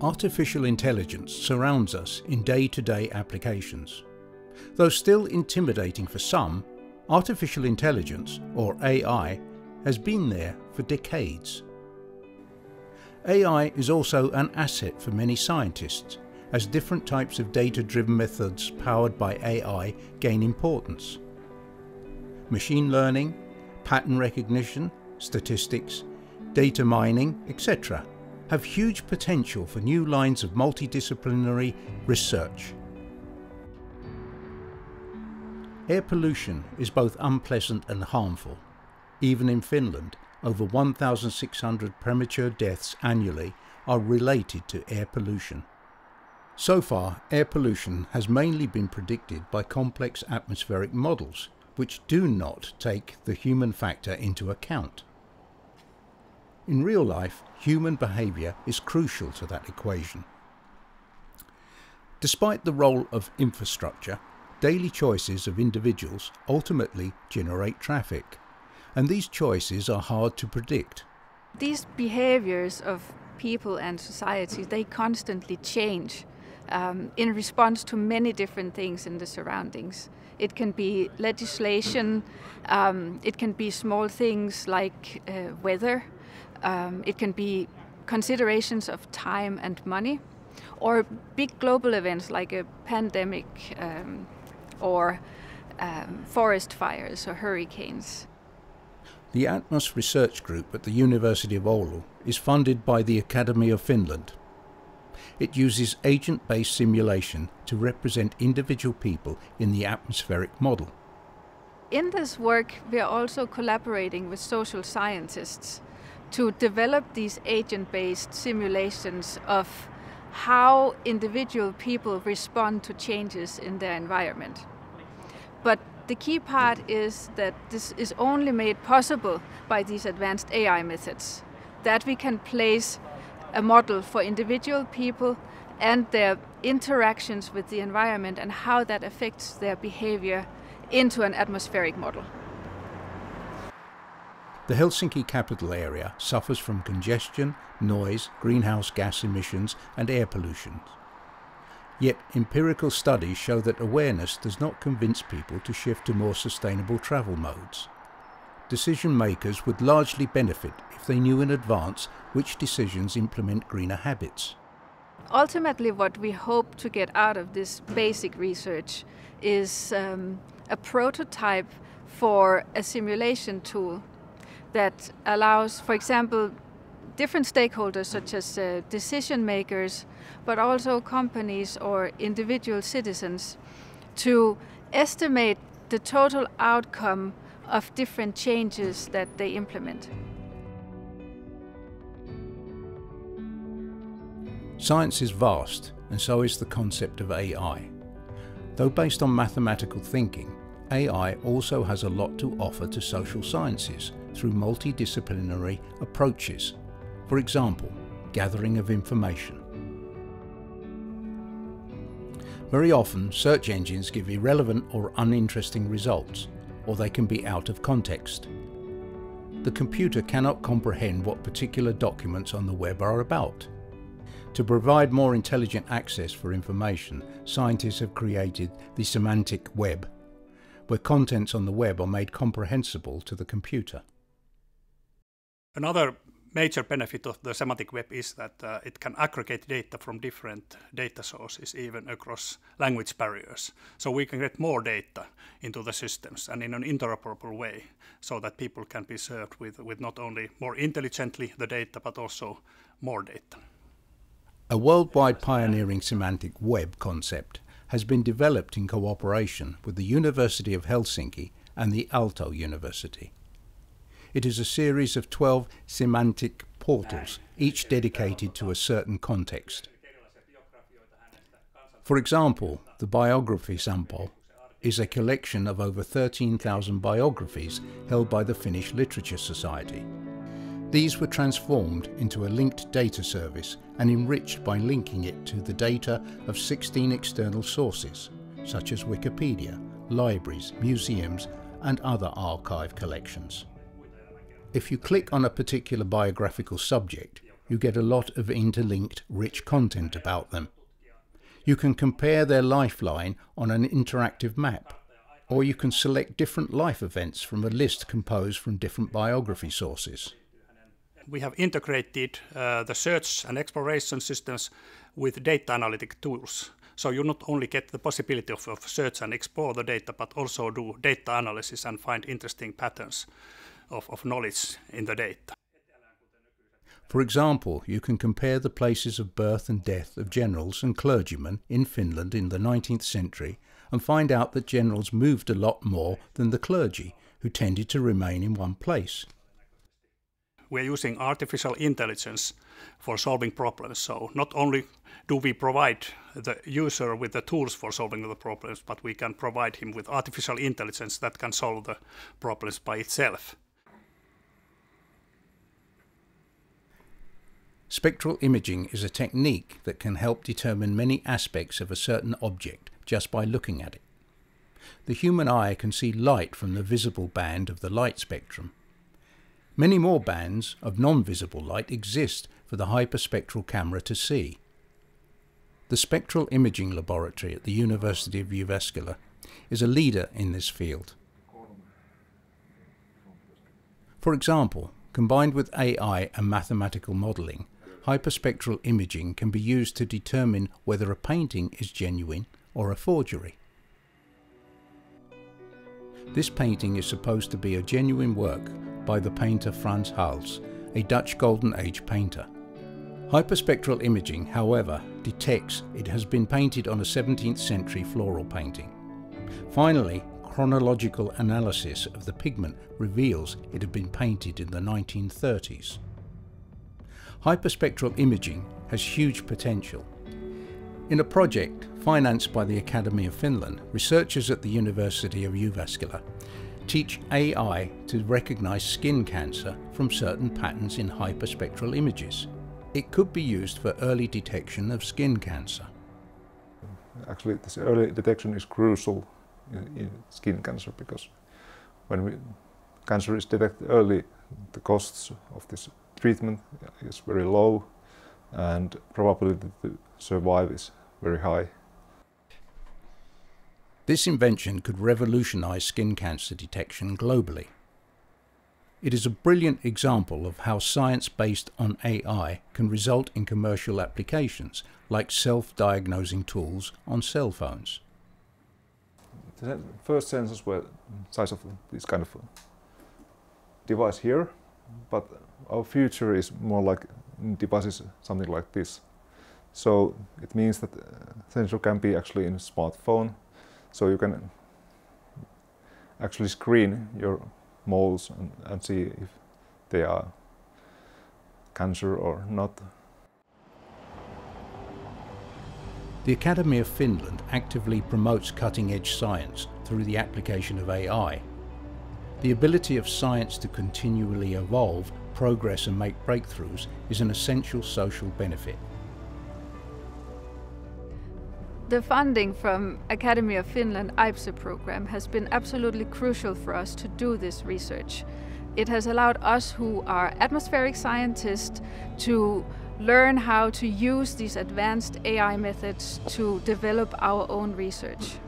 Artificial intelligence surrounds us in day-to-day applications. Though still intimidating for some, artificial intelligence, or AI, has been there for decades. AI is also an asset for many scientists, as different types of data-driven methods powered by AI gain importance. Machine learning, pattern recognition, statistics, data mining, etc. have huge potential for new lines of multidisciplinary research. Air pollution is both unpleasant and harmful. Even in Finland, over 1,600 premature deaths annually are related to air pollution. So far, air pollution has mainly been predicted by complex atmospheric models, which do not take the human factor into account. In real life, human behaviour is crucial to that equation. Despite the role of infrastructure, daily choices of individuals ultimately generate traffic, and these choices are hard to predict. These behaviours of people and societies, they constantly change in response to many different things in the surroundings. It can be legislation, it can be small things like weather, it can be considerations of time and money, or big global events like a pandemic or forest fires or hurricanes. The Atmos Research Group at the University of Oulu is funded by the Academy of Finland. It uses agent-based simulation to represent individual people in the atmospheric model. In this work, we are also collaborating with social scientists to develop these agent-based simulations of how individual people respond to changes in their environment. But the key part is that this is only made possible by these advanced AI methods, that we can place a model for individual people and their interactions with the environment and how that affects their behavior into an atmospheric model. The Helsinki capital area suffers from congestion, noise, greenhouse gas emissions and air pollution. Yet empirical studies show that awareness does not convince people to shift to more sustainable travel modes. Decision makers would largely benefit if they knew in advance which decisions implement greener habits. Ultimately, what we hope to get out of this basic research is a prototype for a simulation tool that allows, for example, different stakeholders such as decision makers, but also companies or individual citizens, to estimate the total outcome of different changes that they implement. Science is vast, and so is the concept of AI. Though based on mathematical thinking, AI also has a lot to offer to social sciences through multidisciplinary approaches. For example, gathering of information. Very often, search engines give irrelevant or uninteresting results, or they can be out of context. The computer cannot comprehend what particular documents on the web are about. To provide more intelligent access for information, scientists have created the Semantic Web, where contents on the web are made comprehensible to the computer. Another major benefit of the semantic web is that it can aggregate data from different data sources, even across language barriers. So we can get more data into the systems and in an interoperable way, so that people can be served with not only more intelligently the data, but also more data. A worldwide pioneering semantic web concept has been developed in cooperation with the University of Helsinki and the Aalto University. It is a series of 12 semantic portals, each dedicated to a certain context. For example, the Biography Sample is a collection of over 13,000 biographies held by the Finnish Literature Society. These were transformed into a linked data service and enriched by linking it to the data of 16 external sources, such as Wikipedia, libraries, museums, and other archive collections. If you click on a particular biographical subject, you get a lot of interlinked rich content about them. You can compare their lifeline on an interactive map, or you can select different life events from a list composed from different biography sources. We have integrated the search and exploration systems with data analytic tools. So you not only get the possibility of search and explore the data, but also do data analysis and find interesting patterns of knowledge in the data. For example, you can compare the places of birth and death of generals and clergymen in Finland in the 19th century and find out that generals moved a lot more than the clergy, who tended to remain in one place. We are using artificial intelligence for solving problems. So not only do we provide the user with the tools for solving the problems, but we can provide him with artificial intelligence that can solve the problems by itself. Spectral imaging is a technique that can help determine many aspects of a certain object just by looking at it. The human eye can see light from the visible band of the light spectrum. Many more bands of non-visible light exist for the hyperspectral camera to see. The Spectral Imaging Laboratory at the University of Jyväskylä is a leader in this field. For example, combined with AI and mathematical modelling, hyperspectral imaging can be used to determine whether a painting is genuine or a forgery. This painting is supposed to be a genuine work by the painter Frans Hals, a Dutch Golden Age painter. Hyperspectral imaging, however, detects it has been painted on a 17th century floral painting. Finally, chronological analysis of the pigment reveals it had been painted in the 1930s. Hyperspectral imaging has huge potential. In a project financed by the Academy of Finland, researchers at the University of Jyväskylä teach AI to recognize skin cancer from certain patterns in hyperspectral images. It could be used for early detection of skin cancer. Actually, this early detection is crucial in skin cancer, because when cancer is detected early, the costs of this treatment is very low and probability to survive is very high. This invention could revolutionize skin cancer detection globally. It is a brilliant example of how science based on AI can result in commercial applications, like self-diagnosing tools on cell phones. The first sensors were the size of this kind of device here, but our future is more like devices something like this. So it means that sensor can be actually in a smartphone. So you can actually screen your moles and see if they are cancer or not. The Academy of Finland actively promotes cutting-edge science through the application of AI. The ability of science to continually evolve, progress and make breakthroughs is an essential social benefit. The funding from Academy of Finland IPSE program has been absolutely crucial for us to do this research. It has allowed us who are atmospheric scientists to learn how to use these advanced AI methods to develop our own research.